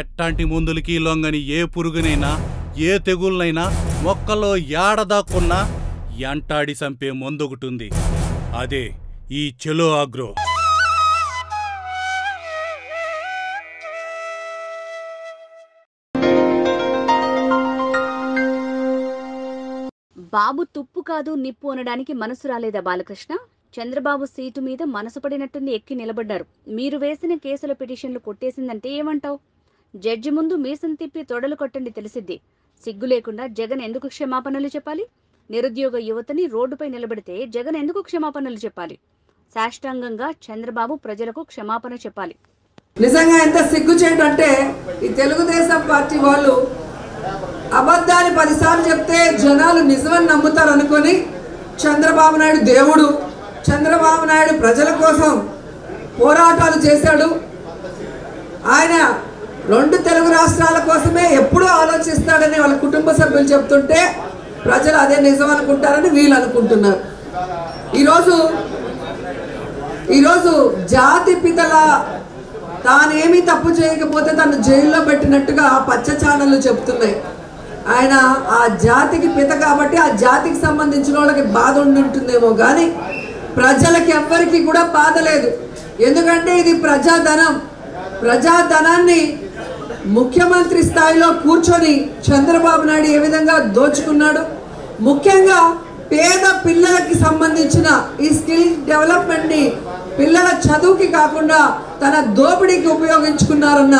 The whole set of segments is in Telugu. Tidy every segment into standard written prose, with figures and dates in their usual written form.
ఎట్టాంటి ముందులకి లొంగని ఏ పురుగునైనా ఏ తెగులనైనా మొక్కలో యాడదాకున్నా యాంటాడి సంపే ముందొకటుంది. అదే ఈ చెలో అగ్రో. బాబు తుప్పు కాదు నిప్పు అనడానికి మనసు రాలేదా బాలకృష్ణ? చంద్రబాబు సీటు మీద మనసు పడినట్టుంది ఎక్కి నిలబడ్డారు. మీరు వేసిన కేసుల పిటిషన్లు కొట్టేసిందంటే ఏమంటావు? జడ్జి ముందు మీసం తిప్పి తొడలు కొట్టండి తెలిసిద్ది. సిగ్గు లేకుండా జగన్ ఎందుకు క్షమాపణలు చెప్పాలి? నిరుద్యోగ యువతని రోడ్డుపై నిలబెడితే జగన్ ఎందుకు క్షమాపణలు చెప్పాలి? శాస్త్రాంగంగా చంద్రబాబు ప్రజలకు క్షమాపణ చెప్పాలి. నిజంగా ఎంత సిగ్గుచేటంటే ఈ తెలుగుదేశం పార్టీ వాళ్ళు అబద్ధాలు 10 సార్లు చెప్తే జనాలు నిజమని నమ్ముతారు అనుకొని చంద్రబాబు నాయుడు దేవుడు, చంద్రబాబు నాయుడు ప్రజల కోసం పోరాటాలు చేశాడు. ఆయన 2 తెలుగు రాష్ట్రాల కోసమే ఎప్పుడూ ఆలోచిస్తాడని వాళ్ళ కుటుంబ సభ్యులు చెప్తుంటే ప్రజలు అదే నిజం అనుకుంటారని వీళ్ళు అనుకుంటున్నారు. ఈరోజు జాతి పితల తానేమీ తప్పు చేయకపోతే తను జైల్లో పెట్టినట్టుగా ఆ పచ్చ ఛానళ్ళు చెప్తున్నాయి. ఆయన ఆ జాతికి పిత కాబట్టి ఆ జాతికి సంబంధించిన వాళ్ళకి బాధ ఉంటుందేమో కానీ ప్రజలకి ఎవ్వరికీ కూడా బాధ లేదు. ఎందుకంటే ఇది ప్రజాధనం. ప్రజాధనాన్ని ముఖ్యమంత్రి స్థాయిలో కూర్చొని చంద్రబాబు నాయుడు ఏ విధంగా దోచుకున్నాడు, ముఖ్యంగా పేద పిల్లలకి సంబంధించిన ఈ స్కిల్ డెవలప్మెంట్ని పిల్లల చదువుకి కాకుండా తన దోపిడీకి ఉపయోగించుకున్నారన్న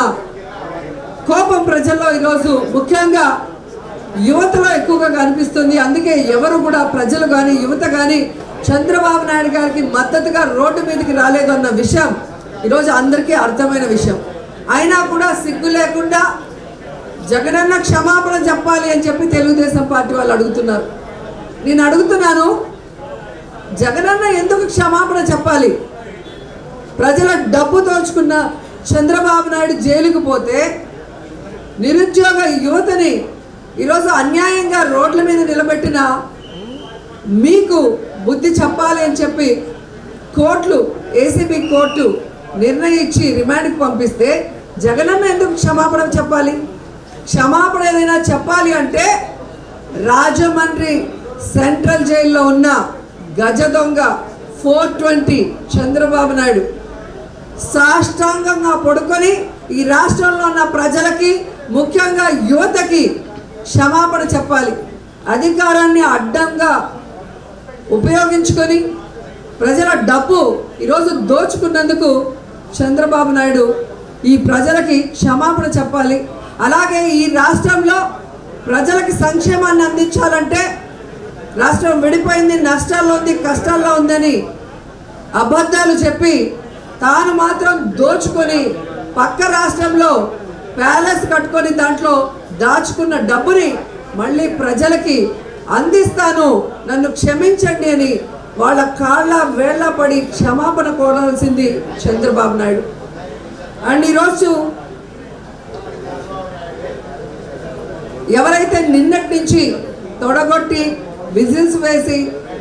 కోపం ప్రజల్లో ఈరోజు ముఖ్యంగా యువతలో ఎక్కువగా కనిపిస్తుంది. అందుకే ఎవరు కూడా ప్రజలు కానీ యువత కానీ చంద్రబాబు నాయుడు గారికి మద్దతుగా రోడ్డు మీదకి రాలేదు అన్న విషయం ఈరోజు అందరికీ అర్థమైన విషయం. అయినా కూడా సిగ్గు లేకుండా జగనన్న క్షమాపణ చెప్పాలి అని చెప్పి తెలుగుదేశం పార్టీ వాళ్ళు అడుగుతున్నారు. నేను అడుగుతున్నాను, జగనన్న ఎందుకు క్షమాపణ చెప్పాలి? ప్రజల డబ్బు దోచుకున్న చంద్రబాబు నాయుడు జైలుకు పోతే నిరుద్యోగ యువతని ఈరోజు అన్యాయంగా రోడ్ల మీద నిలబెట్టిన మీకు బుద్ధి చెప్పాలి అని చెప్పి కోర్టులు, ఏసీబీ కోర్టు నిర్ణయించి రిమాండ్కి పంపిస్తే జగనన్న ఎందుకు క్షమాపణ చెప్పాలి? క్షమాపణ ఏదైనా చెప్పాలి అంటే రాజమండ్రి సెంట్రల్ జైల్లో ఉన్న గజ దొంగ 420 చంద్రబాబు నాయుడు సాష్టాంగంగా పడుకొని ఈ రాష్ట్రంలో ఉన్న ప్రజలకి ముఖ్యంగా యువతకి క్షమాపణ చెప్పాలి. అధికారాన్ని అడ్డంగా ఉపయోగించుకొని ప్రజల డబ్బు ఈరోజు దోచుకున్నందుకు చంద్రబాబు నాయుడు ఈ ప్రజలకి క్షమాపణ చెప్పాలి. అలాగే ఈ రాష్ట్రంలో ప్రజలకి సంక్షేమాన్ని అందించాలంటే రాష్ట్రం విడిపోయింది, నష్టాల్లో ఉంది, కష్టాల్లో ఉందని అబద్ధాలు చెప్పి తాను మాత్రం దోచుకొని పక్క రాష్ట్రంలో ప్యాలెస్ కట్టుకొని దాంట్లో దాచుకున్న డబ్బుని మళ్ళీ ప్రజలకి అందిస్తాను, నన్ను క్షమించండి అని వాళ్ళ కాళ్ళ వేళ్ళ పడి క్షమాపణ కోరాల్సింది చంద్రబాబు నాయుడు. అండ్ ఈరోజు ఎవరైతే నిన్నటి నుంచి తొడగొట్టి విజిల్స్ వేసి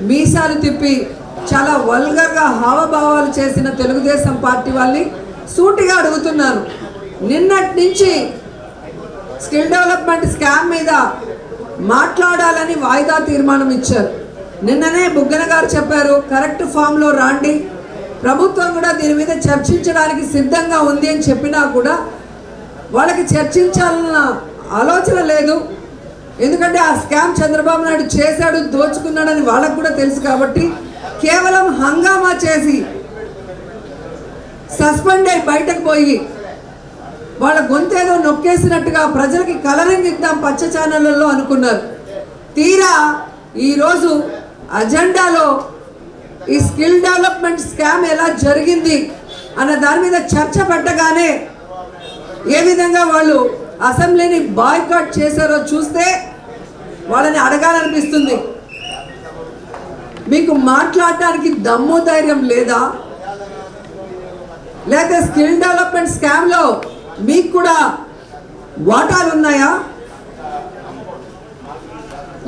మీసాలు తిప్పి చాలా వల్గర్గా హావభావాలు చేసిన తెలుగుదేశం పార్టీ వాళ్ళని సూటిగా అడుగుతున్నాను, నిన్నటి నుంచి స్కిల్ డెవలప్మెంట్ స్కామ్ మీద మాట్లాడాలని వాయిదా తీర్మానం ఇచ్చారు. నిన్ననే బుగ్గన గారు చెప్పారు కరెక్ట్ ఫామ్లో రాండి, ప్రభుత్వం కూడా దీని మీద చర్చించడానికి సిద్ధంగా ఉంది అని చెప్పినా కూడా వాళ్ళకి చర్చించాలన్న ఆలోచన లేదు. ఎందుకంటే ఆ స్కామ్ చంద్రబాబు నాయుడు చేశాడు, దోచుకున్నాడని వాళ్ళకు కూడా తెలుసు కాబట్టి కేవలం హంగామా చేసి సస్పెండ్ అయి బయటకు పోయి వాళ్ళ గొంతేదో నొక్కేసినట్టుగా ప్రజలకి కలరింగ్ ఇద్దాం పచ్చ ఛానళ్ళల్లో అనుకున్నారు. తీరా ఈరోజు అజెండాలో ఈ స్కిల్ డెవలప్మెంట్ స్కామ్ ఎలా జరిగింది అన్న దాని మీద చర్చ పెట్టగానే ఏ విధంగా వాళ్ళు అసెంబ్లీని బాయ్కాట్ చేశారో చూస్తే వాళ్ళని అడగాలనిపిస్తుంది, మీకు మాట్లాడటానికి దమ్ము ధైర్యం లేదా? లేకపోతే స్కిల్ డెవలప్మెంట్ స్కామ్లో మీకు కూడా వాటాలు ఉన్నాయా?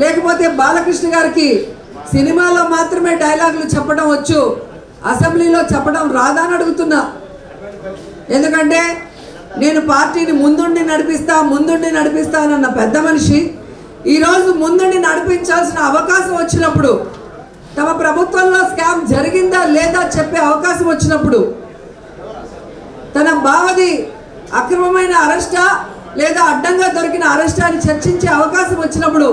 లేకపోతే బాలకృష్ణ గారికి సినిమాలో మాత్రమే డైలాగులు చెప్పడం వచ్చు, అసెంబ్లీలో చెప్పడం రాదా అని అడుగుతున్నా. ఎందుకంటే నేను పార్టీని ముందుండి నడిపిస్తానన్న పెద్ద మనిషి ఈ రోజు ముందుండి నడిపించాల్సిన అవకాశం వచ్చినప్పుడు తమ ప్రభుత్వంలో స్కామ్ జరిగిందా లేదా చెప్పే అవకాశం వచ్చినప్పుడు తన బావది అక్రమమైన అరెస్టా లేదా అడ్డంగా దొరికిన అరెస్టా అని చర్చించే అవకాశం వచ్చినప్పుడు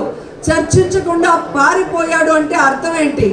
చర్చించకుండా పారిపోయాడు అంటే అర్థం ఏంటి।